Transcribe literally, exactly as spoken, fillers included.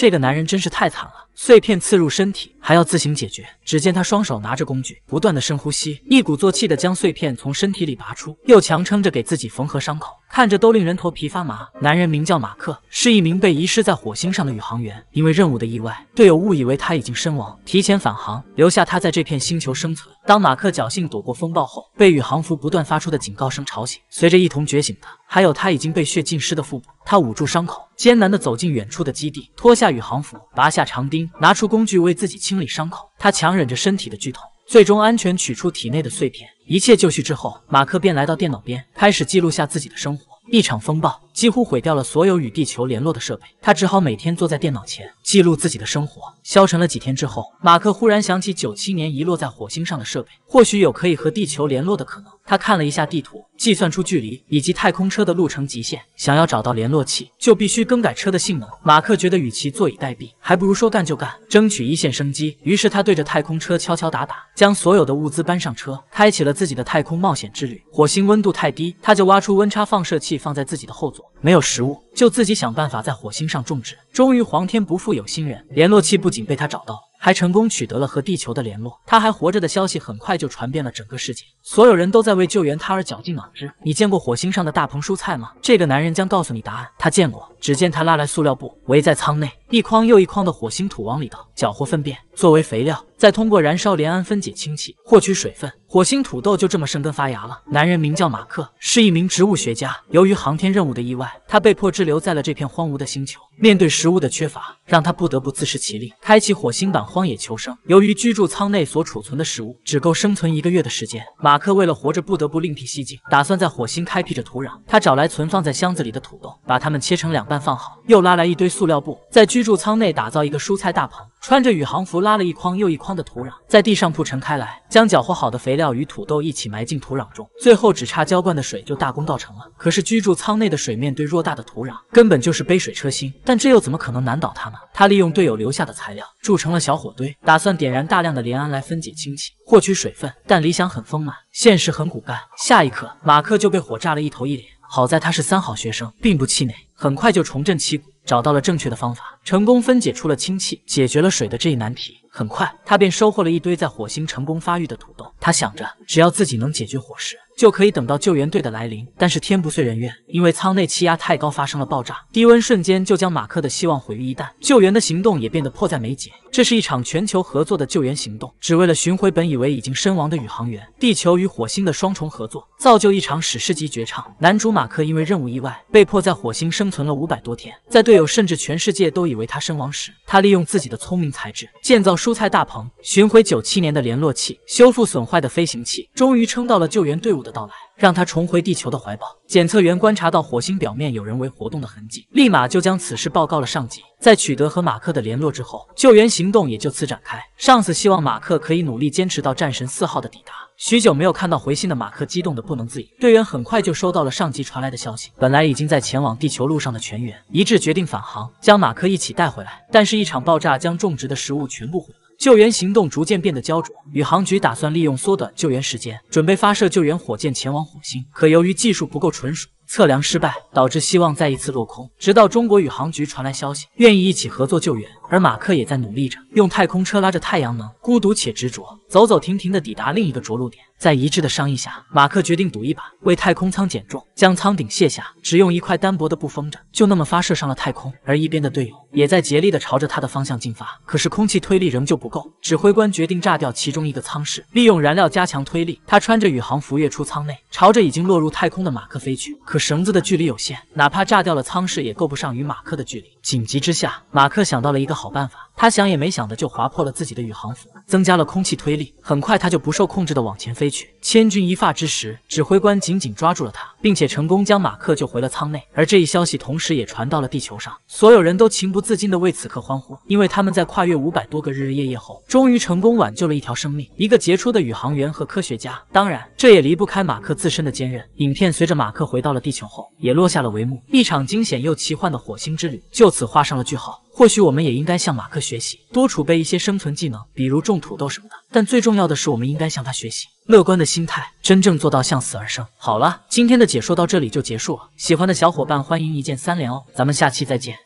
这个男人真是太惨了，碎片刺入身体，还要自行解决。只见他双手拿着工具，不断的深呼吸，一鼓作气的将碎片从身体里拔出，又强撑着给自己缝合伤口，看着都令人头皮发麻。男人名叫马克，是一名被遗失在火星上的宇航员，因为任务的意外，队友误以为他已经身亡，提前返航，留下他在这片星球生存。当马克侥幸躲过风暴后，被宇航服不断发出的警告声吵醒，随着一同觉醒的，还有他已经被血浸湿的腹部。他捂住伤口，艰难地走进远处的基地，脱下宇航服，拔下长钉，拿出工具为自己清理伤口。他强忍着身体的剧痛，最终安全取出体内的碎片。一切就绪之后，马克便来到电脑边，开始记录下自己的生活。一场风暴几乎毁掉了所有与地球联络的设备，他只好每天坐在电脑前记录自己的生活。消沉了几天之后，马克忽然想起九七年遗落在火星上的设备，或许有可以和地球联络的可能。他看了一下地图，计算出距离以及太空车的路程极限，想要找到联络器，就必须更改车的性能。马克觉得与其坐以待毙，还不如说干就干，争取一线生机。于是他对着太空车敲敲打打，将所有的物资搬上车，开启了自己的太空冒险之旅。火星温度太低，他就挖出温差放射器放在自己的后座。没有食物，就自己想办法在火星上种植。终于，皇天不负有心人，联络器不仅被他找到了，还成功取得了和地球的联络。他还活着的消息很快就传遍了整个世界，所有人都在为救援他而绞尽脑汁。你见过火星上的大棚蔬菜吗？这个男人将告诉你答案。他见过。只见他拉来塑料布，围在舱内，一筐又一筐的火星土往里倒，搅和粪便作为肥料，再通过燃烧联胺分解氢气，获取水分。火星土豆就这么生根发芽了。男人名叫马克，是一名植物学家。由于航天任务的意外，他被迫滞留在了这片荒芜的星球。面对食物的缺乏，让他不得不自食其力，开启火星版荒野求生。由于居住舱内所储存的食物只够生存一个月的时间，马克为了活着不得不另辟蹊径，打算在火星开辟着土壤。他找来存放在箱子里的土豆，把它们切成两半放好，又拉来一堆塑料布，在居住舱内打造一个蔬菜大棚。穿着宇航服拉了一筐又一筐的土壤，在地上铺陈开来，将搅和好的肥料与土豆一起埋进土壤中，最后只差浇灌的水就大功告成了。可是居住舱内的水面对偌大的土壤，根本就是杯水车薪，但这又怎么可能难倒他呢？他利用队友留下的材料筑成了小火堆，打算点燃大量的联胺来分解氢气，获取水分。但理想很丰满，现实很骨干，下一刻马克就被火炸了一头一脸。好在他是三好学生，并不气馁，很快就重振旗鼓，找到了正确的方法，成功分解出了氢气，解决了水的这一难题。很快，他便收获了一堆在火星成功发育的土豆。他想着，只要自己能解决伙食，就可以等到救援队的来临。但是天不遂人愿，因为舱内气压太高发生了爆炸，低温瞬间就将马克的希望毁于一旦。救援的行动也变得迫在眉睫。这是一场全球合作的救援行动，只为了寻回本以为已经身亡的宇航员。地球与火星的双重合作，造就一场史诗级绝唱。男主马克因为任务意外，被迫在火星生存了五百多天。在队友甚至全世界都以为他身亡时，他利用自己的聪明才智，建造蔬菜大棚，寻回九七年的联络器，修复损坏的飞行器，终于撑到了救援队伍的到来，让他重回地球的怀抱。检测员观察到火星表面有人为活动的痕迹，立马就将此事报告了上级。在取得和马克的联络之后，救援行动也就此展开。上司希望马克可以努力坚持到战神四号的抵达。许久没有看到回信的马克激动得不能自已。队员很快就收到了上级传来的消息，本来已经在前往地球路上的全员一致决定返航，将马克一起带回来。但是，一场爆炸将种植的食物全部毁了。救援行动逐渐变得焦灼，宇航局打算利用缩短救援时间，准备发射救援火箭前往火星。可由于技术不够纯熟，测量失败，导致希望再一次落空。直到中国宇航局传来消息，愿意一起合作救援，而马克也在努力着，用太空车拉着太阳能，孤独且执着，走走停停地抵达另一个着陆点。在一致的商议下，马克决定赌一把，为太空舱减重，将舱顶卸下，只用一块单薄的布封着，就那么发射上了太空。而一边的队友也在竭力地朝着他的方向进发，可是空气推力仍旧不够。指挥官决定炸掉其中一个舱室，利用燃料加强推力。他穿着宇航服跃出舱内，朝着已经落入太空的马克飞去。可绳子的距离有限，哪怕炸掉了舱室，也够不上与马克的距离。紧急之下，马克想到了一个好办法，他想也没想的就划破了自己的宇航服，增加了空气推力。很快他就不受控制地往前飞去。千钧一发之时，指挥官紧紧抓住了他，并且成功将马克救回了舱内。而这一消息同时也传到了地球上，所有人都情不自禁地为此刻欢呼，因为他们在跨越五百多个日日夜夜后，终于成功挽救了一条生命，一个杰出的宇航员和科学家。当然，这也离不开马克自身的坚韧。影片随着马克回到了地球后，也落下了帷幕。一场惊险又奇幻的火星之旅就此画上了句号。或许我们也应该向马克学习，多储备一些生存技能，比如种土豆什么的。但最重要的是，我们应该向他学习，乐观的心态，真正做到向死而生。好了，今天的解说到这里就结束了。喜欢的小伙伴欢迎一键三连哦，咱们下期再见。